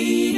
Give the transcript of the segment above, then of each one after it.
幸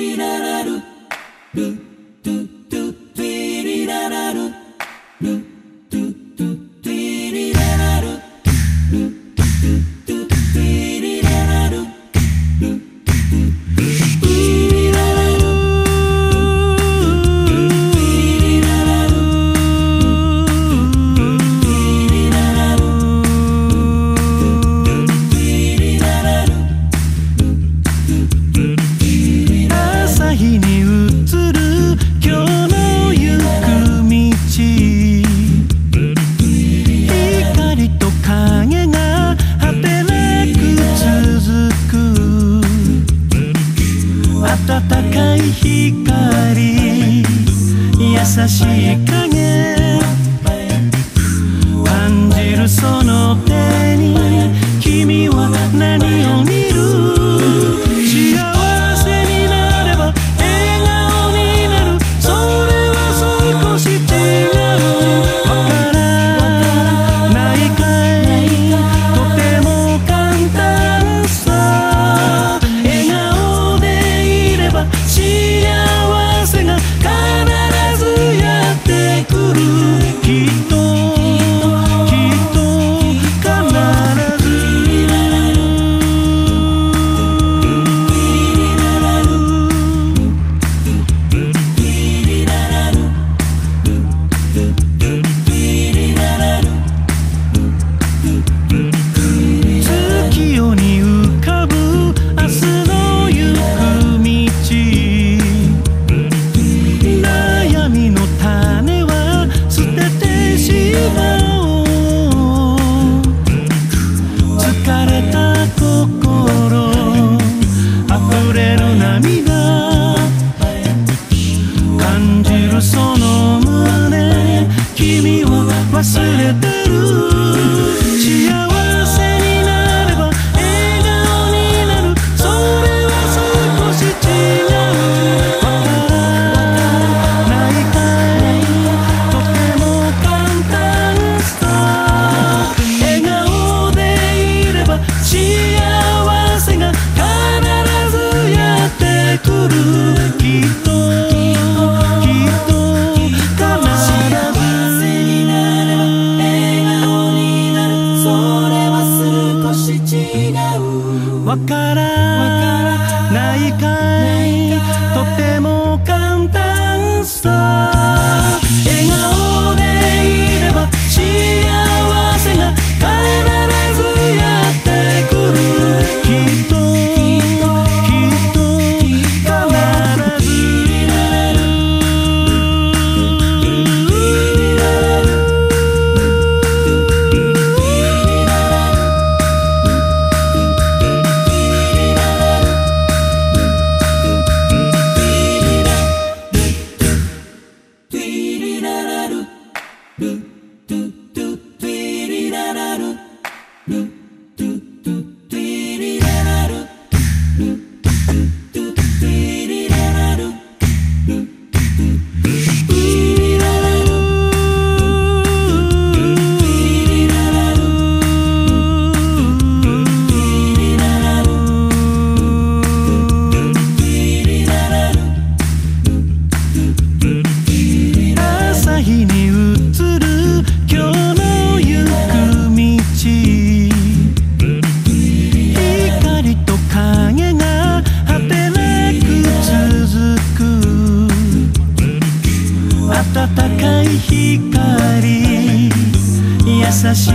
せ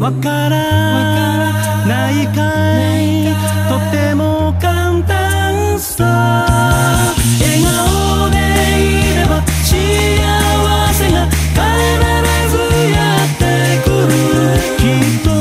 わからないかい、とても簡単さ。笑顔でいれば幸せが必ずやってくる。きっと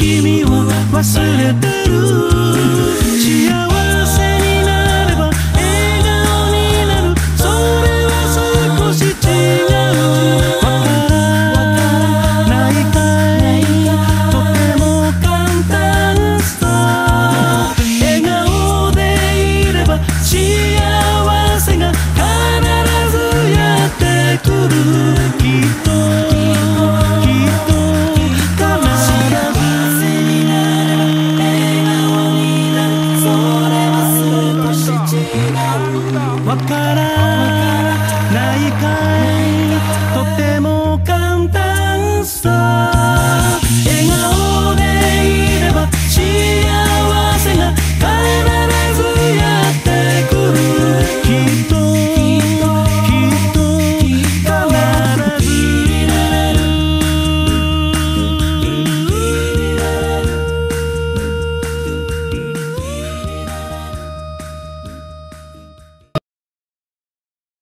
君を忘れてる。